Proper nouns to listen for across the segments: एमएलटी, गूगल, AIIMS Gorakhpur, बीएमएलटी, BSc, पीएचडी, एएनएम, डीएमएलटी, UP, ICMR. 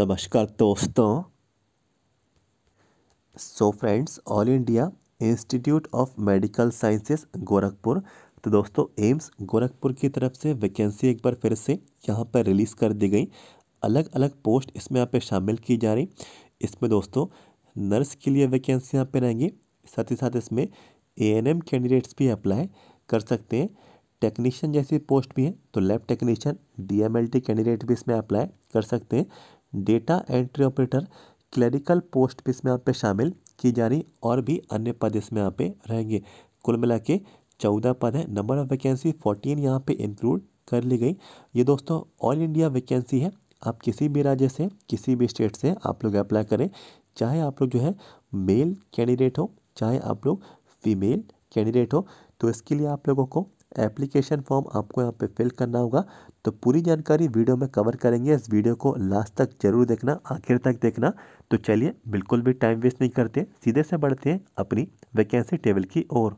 नमस्कार दोस्तों। So friends, all India Institute of Medical Sciences Gorakhpur, तो दोस्तों एम्स गोरखपुर की तरफ से वैकेंसी एक बार फिर से यहाँ पर रिलीज़ कर दी गई। अलग अलग पोस्ट इसमें यहाँ पे शामिल की जा रही। इसमें दोस्तों नर्स के लिए वैकेंसी यहाँ पे रहेंगी, साथ ही साथ इसमें एएनएम कैंडिडेट्स भी अप्लाई कर सकते हैं। टेक्नीशियन जैसी पोस्ट भी है, तो लैब टेक्नीशियन डीएमएलटी कैंडिडेट भी इसमें अप्लाई कर सकते हैं। Data entry operator, clerical post भी इसमें यहाँ पे शामिल की जा रही और भी अन्य पद इसमें यहाँ पे रहेंगे। कुल मिला के 14 पद है। नंबर ऑफ वैकेंसी 14 यहाँ पे इंक्लूड कर ली गई। ये दोस्तों ऑल इंडिया वैकेंसी है। आप किसी भी राज्य से, किसी भी स्टेट से आप लोग अप्लाई करें, चाहे आप लोग जो है मेल कैंडिडेट हो, चाहे आप लोग फीमेल कैंडिडेट हो। तो इसके लिए आप लोगों को एप्लीकेशन फॉर्म आपको यहाँ पे फिल करना होगा। तो पूरी जानकारी वीडियो में कवर करेंगे। इस वीडियो को लास्ट तक जरूर देखना, आखिर तक देखना। तो चलिए बिल्कुल भी टाइम वेस्ट नहीं करते, सीधे से बढ़ते हैं अपनी वैकेंसी टेबल की ओर।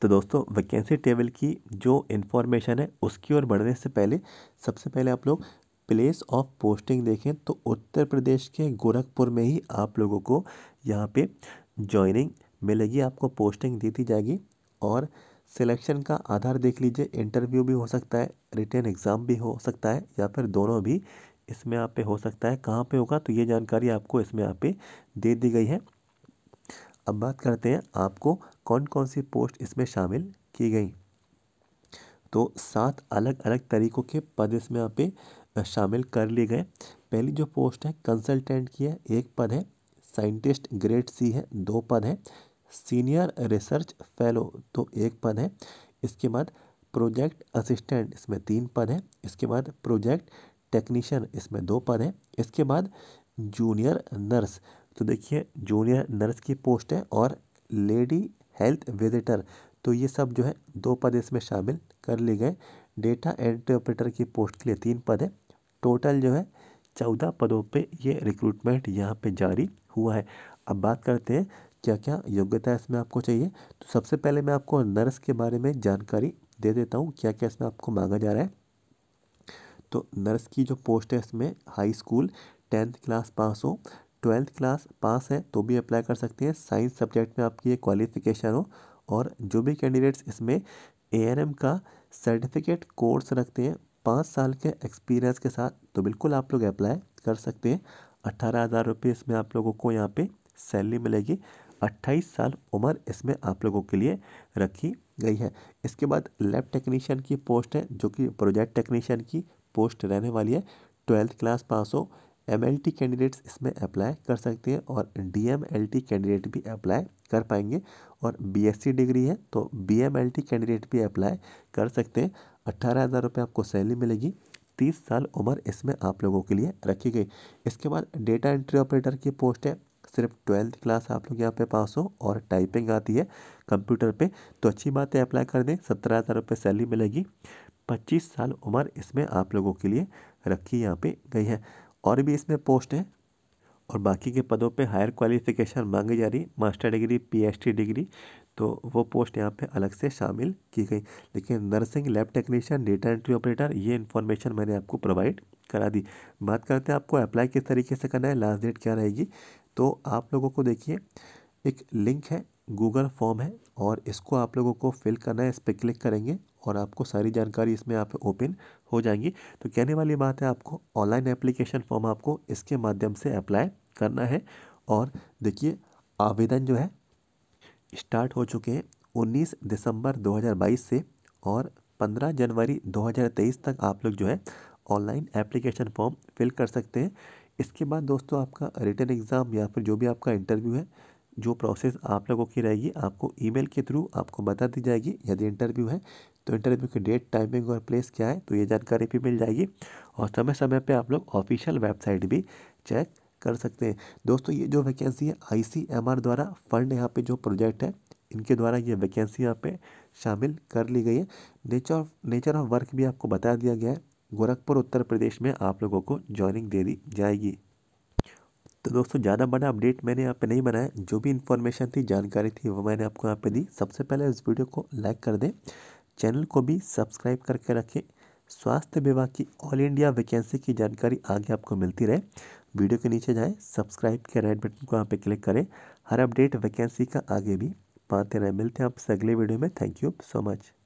तो दोस्तों वैकेंसी टेबल की जो इन्फॉर्मेशन है उसकी ओर बढ़ने से पहले सबसे पहले आप लोग प्लेस ऑफ पोस्टिंग देखें तो उत्तर प्रदेश के गोरखपुर में ही आप लोगों को यहाँ पर ज्वाइनिंग मिलेगी, आपको पोस्टिंग दी जाएगी। और सिलेक्शन का आधार देख लीजिए, इंटरव्यू भी हो सकता है, रिटन एग्ज़ाम भी हो सकता है, या फिर दोनों भी इसमें यहाँ पे हो सकता है। कहाँ पे होगा तो ये जानकारी आपको इसमें यहाँ पे दे दी गई है। अब बात करते हैं आपको कौन कौन सी पोस्ट इसमें शामिल की गई। तो 7 अलग अलग तरीक़ों के पद इसमें यहाँ पे शामिल कर लिए गए। पहली जो पोस्ट है कंसल्टेंट की है, 1 पद है। साइंटिस्ट ग्रेड सी है, 2 पद है। सीनियर रिसर्च फेलो तो 1 पद है। इसके बाद प्रोजेक्ट असिस्टेंट इसमें 3 पद है। इसके बाद प्रोजेक्ट टेक्नीशियन इसमें 2 पद है। इसके बाद जूनियर नर्स, तो देखिए जूनियर नर्स की पोस्ट है। और लेडी हेल्थ विजिटर, तो ये सब जो है 2 पद इसमें शामिल कर लिए गए। डेटा एंट्री ऑपरेटर की पोस्ट के लिए 3 पद है। टोटल जो है 14 पदों पे ये रिक्रूटमेंट यहाँ पे जारी हुआ है। अब बात करते हैं क्या क्या योग्यता इसमें आपको चाहिए। तो सबसे पहले मैं आपको नर्स के बारे में जानकारी दे देता हूँ क्या क्या इसमें आपको मांगा जा रहा है। तो नर्स की जो पोस्ट है इसमें high school 10th class pass हो, 12th क्लास पास है तो भी अप्लाई कर सकते हैं। साइंस सब्जेक्ट में आपकी ये क्वालिफिकेशन हो। और जो भी कैंडिडेट्स इसमें एएनएम का सर्टिफिकेट कोर्स रखते हैं 5 साल के एक्सपीरियंस के साथ, तो बिल्कुल आप लोग अप्लाई कर सकते हैं। 18,000 रुपये इसमें आप लोगों को यहाँ पर सैलरी मिलेगी। 28 साल उम्र इसमें आप लोगों के लिए रखी गई है। इसके बाद लैब टेक्नीशियन की पोस्ट है जो कि प्रोजेक्ट टेक्नीशियन की पोस्ट रहने वाली है। 12th क्लास पास हो, एमएलटी कैंडिडेट्स इसमें अप्लाई कर सकते हैं और डीएमएलटी कैंडिडेट भी अप्लाई कर पाएंगे। और बीएससी डिग्री है तो बीएमएलटी कैंडिडेट भी अप्लाई कर सकते हैं। 18,000 रुपये आपको सैलरी मिलेगी। 30 साल उम्र इसमें आप लोगों के लिए रखी गई। इसके बाद डेटा एंट्री ऑपरेटर की पोस्ट है, सिर्फ 12th क्लास आप लोग यहाँ पे पास हो और टाइपिंग आती है कंप्यूटर पे, तो अच्छी बात है, अप्लाई कर दें। 17,000 रुपये सैलरी मिलेगी। 25 साल उम्र इसमें आप लोगों के लिए रखी यहाँ पे गई है। और भी इसमें पोस्ट है और बाकी के पदों पे हायर क्वालिफिकेशन मांगी जा रही, मास्टर डिग्री, पीएचडी डिग्री, तो वो पोस्ट यहाँ पे अलग से शामिल की गई। लेकिन nursing, lab technician, data entry operator, ये इन्फॉर्मेशन मैंने आपको प्रोवाइड करा दी। बात करते हैं आपको अप्लाई किस तरीके से करना है, लास्ट डेट क्या रहेगी। तो आप लोगों को देखिए एक लिंक है, गूगल फॉर्म है और इसको आप लोगों को फिल करना है। इस पर क्लिक करेंगे और आपको सारी जानकारी इसमें आप ओपन हो जाएंगी। तो कहने वाली बात है आपको ऑनलाइन एप्लीकेशन फॉर्म आपको इसके माध्यम से अप्लाई करना है। और देखिए आवेदन जो है स्टार्ट हो चुके हैं 19 दिसंबर 2022 से और 15 जनवरी 2023 तक आप लोग जो है ऑनलाइन एप्लीकेशन फॉर्म फिल कर सकते हैं। इसके बाद दोस्तों आपका रिटन एग्ज़ाम या फिर जो भी आपका इंटरव्यू है, जो प्रोसेस आप लोगों की रहेगी आपको ईमेल के थ्रू आपको बता दी जाएगी। यदि इंटरव्यू है तो इंटरव्यू की डेट, टाइमिंग और प्लेस क्या है, तो ये जानकारी भी मिल जाएगी। और समय समय पे आप लोग ऑफिशियल वेबसाइट भी चेक कर सकते हैं। दोस्तों ये जो वैकेंसी है ICMR द्वारा फंड यहाँ पर जो प्रोजेक्ट है इनके द्वारा ये वैकेंसी यहाँ पर शामिल कर ली गई है। नेचर ऑफ वर्क भी आपको बता दिया गया है। गोरखपुर उत्तर प्रदेश में आप लोगों को ज्वाइनिंग दे दी जाएगी। तो दोस्तों ज़्यादा बड़ा अपडेट मैंने यहाँ पे नहीं बनाया, जो भी इन्फॉर्मेशन थी, जानकारी थी, वो मैंने आपको यहाँ पे दी। सबसे पहले इस वीडियो को लाइक कर दें, चैनल को भी सब्सक्राइब करके रखें। स्वास्थ्य विभाग की ऑल इंडिया वैकेंसी की जानकारी आगे आपको मिलती रहे। वीडियो के नीचे जाएं, सब्सक्राइब के रेड बटन को यहाँ पे क्लिक करें। हर अपडेट वैकेंसी का आगे भी पाते रहें। मिलते हैं आपसे अगले वीडियो में। Thank you so much.